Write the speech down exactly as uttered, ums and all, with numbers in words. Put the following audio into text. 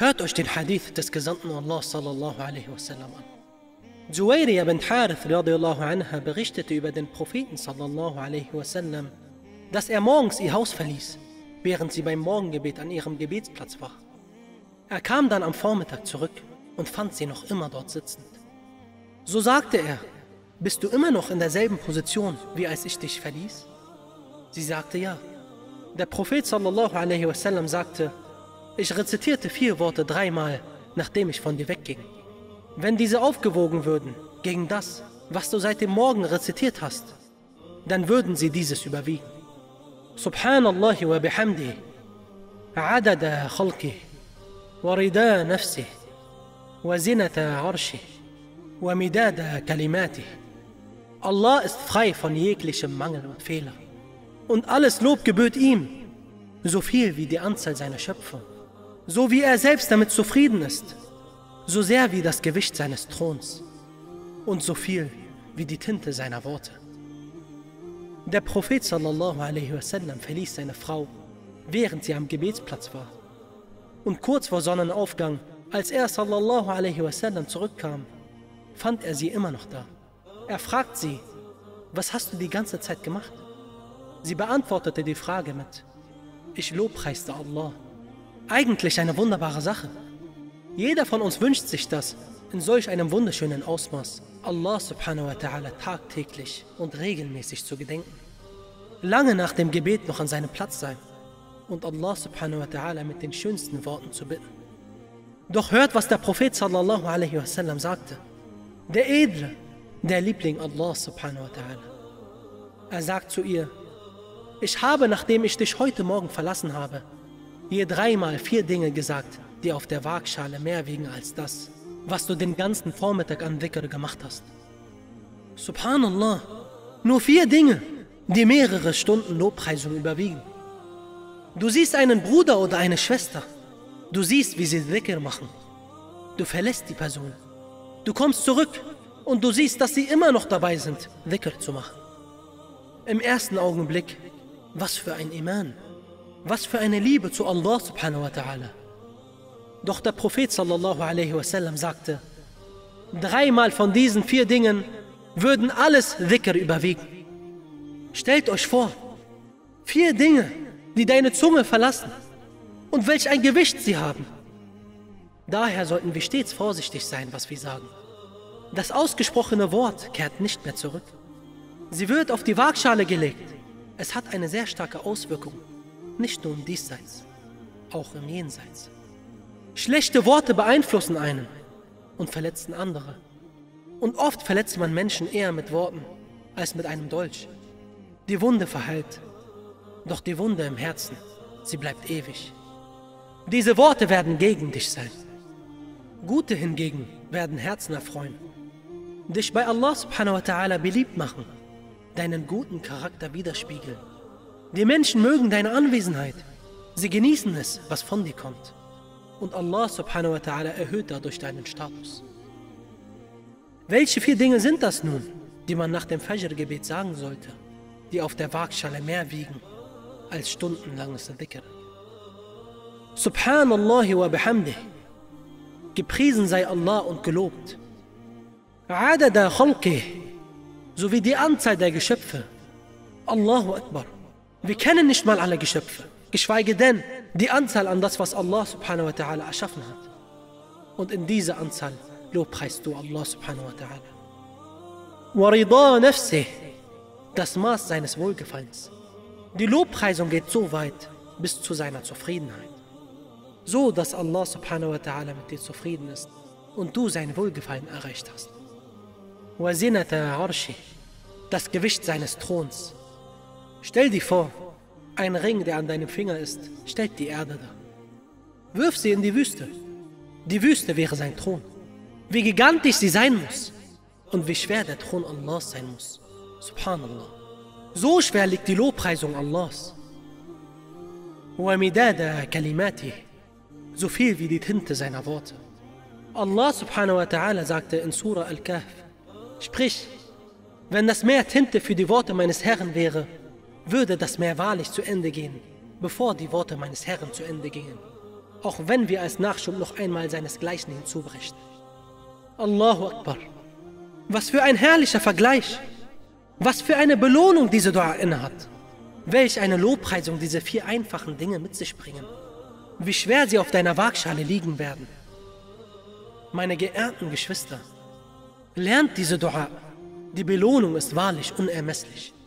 Hört euch den Hadith des Gesandten Allah sallallahu alaihi wasallam an. Juwayriya bint al-Harith radiallahu anha berichtete über den Propheten sallallahu alaihi wasallam, dass er morgens ihr Haus verließ, während sie beim Morgengebet an ihrem Gebetsplatz war. Er kam dann am Vormittag zurück und fand sie noch immer dort sitzend. So sagte er: Bist du immer noch in derselben Position, wie als ich dich verließ? Sie sagte ja. Der Prophet sallallahu alaihi wasallam sagte: Ich rezitierte vier Worte dreimal, nachdem ich von dir wegging. Wenn diese aufgewogen würden gegen das, was du seit dem Morgen rezitiert hast, dann würden sie dieses überwiegen. Subhanallahi wa bihamdi, adada khalqi, wa rida nafsi, wa zinata arshi, wa midada kalimati. Allah ist frei von jeglichem Mangel und Fehler. Und alles Lob gebührt ihm, so viel wie die Anzahl seiner Schöpfung, so wie er selbst damit zufrieden ist, so sehr wie das Gewicht seines Throns und so viel wie die Tinte seiner Worte. Der Prophet sallallahu alaihi wasallam verließ seine Frau, während sie am Gebetsplatz war. Und kurz vor Sonnenaufgang, als er sallallahu alaihi wasallam zurückkam, fand er sie immer noch da. Er fragt sie: Was hast du die ganze Zeit gemacht? Sie beantwortete die Frage mit: Ich lobpreiste Allah. Eigentlich eine wunderbare Sache. Jeder von uns wünscht sich das in solch einem wunderschönen Ausmaß, Allah subhanahu wa ta'ala tagtäglich und regelmäßig zu gedenken. Lange nach dem Gebet noch an seinem Platz sein und Allah subhanahu wa ta'ala mit den schönsten Worten zu bitten. Doch hört, was der Prophet sallallahu alaihi wasallam sagte. Der Edle, der Liebling Allah subhanahu wa ta'ala. Er sagt zu ihr: Ich habe, nachdem ich dich heute Morgen verlassen habe, je dreimal vier Dinge gesagt, die auf der Waagschale mehr wiegen als das, was du den ganzen Vormittag an Dhikr gemacht hast. Subhanallah, nur vier Dinge, die mehrere Stunden Lobpreisung überwiegen. Du siehst einen Bruder oder eine Schwester, du siehst, wie sie Dhikr machen. Du verlässt die Person, du kommst zurück und du siehst, dass sie immer noch dabei sind, Dhikr zu machen. Im ersten Augenblick: Was für ein Iman, was für eine Liebe zu Allah subhanahu wa ta'ala. Doch der Prophet sallallahu alaihi wasallam sagte: Dreimal von diesen vier Dingen würden alles Dhikr überwiegen. Stellt euch vor, vier Dinge, die deine Zunge verlassen und welch ein Gewicht sie haben. Daher sollten wir stets vorsichtig sein, was wir sagen. Das ausgesprochene Wort kehrt nicht mehr zurück. Sie wird auf die Waagschale gelegt. Es hat eine sehr starke Auswirkung, nicht nur im Diesseits, auch im Jenseits. Schlechte Worte beeinflussen einen und verletzen andere. Und oft verletzt man Menschen eher mit Worten als mit einem Dolch. Die Wunde verheilt, doch die Wunde im Herzen, sie bleibt ewig. Diese Worte werden gegen dich sein. Gute hingegen werden Herzen erfreuen, dich bei Allah subhanahu wa ta'ala beliebt machen, deinen guten Charakter widerspiegeln. Die Menschen mögen deine Anwesenheit, sie genießen es, was von dir kommt. Und Allah subhanahu wa ta'ala erhöht dadurch deinen Status. Welche vier Dinge sind das nun, die man nach dem Fajr-Gebet sagen sollte, die auf der Waagschale mehr wiegen als stundenlanges Dhikr? Subhanallahi wa bihamdi, gepriesen sei Allah und gelobt. Adada khalqih, sowie die Anzahl der Geschöpfe. Allahu Akbar. Wir kennen nicht mal alle Geschöpfe, geschweige denn die Anzahl an das, was Allah subhanahu wa ta'ala erschaffen hat. Und in dieser Anzahl lobpreist du Allah subhanahu wa ta'ala. Wa rida nafsih, das Maß seines Wohlgefallens. Die Lobpreisung geht so weit bis zu seiner Zufriedenheit. So, dass Allah subhanahu wa ta'ala mit dir zufrieden ist und du sein Wohlgefallen erreicht hast. Wa zinata arshi, das Gewicht seines Throns. Stell dir vor, ein Ring, der an deinem Finger ist, stellt die Erde dar. Wirf sie in die Wüste. Die Wüste wäre sein Thron. Wie gigantisch sie sein muss und wie schwer der Thron Allahs sein muss. Subhanallah. So schwer liegt die Lobpreisung Allahs. Wa midada kalimati, so viel wie die Tinte seiner Worte. Allah subhanahu wa ta'ala sagte in Surah Al-Kahf: Sprich, wenn das Meer Tinte für die Worte meines Herrn wäre, würde das Meer wahrlich zu Ende gehen, bevor die Worte meines Herrn zu Ende gingen. auch wenn wir als Nachschub noch einmal seinesgleichen hinzubrechen. Allahu Akbar. Was für ein herrlicher Vergleich. Was für eine Belohnung diese Dua innehat. Welch eine Lobpreisung diese vier einfachen Dinge mit sich bringen. Wie schwer sie auf deiner Waagschale liegen werden. Meine geehrten Geschwister, lernt diese Dua. Die Belohnung ist wahrlich unermesslich.